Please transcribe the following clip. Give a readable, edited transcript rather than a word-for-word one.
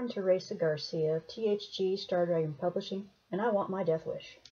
I'm Teresa Garcia, THG StarDragon Publishing, and I want my Deathwish.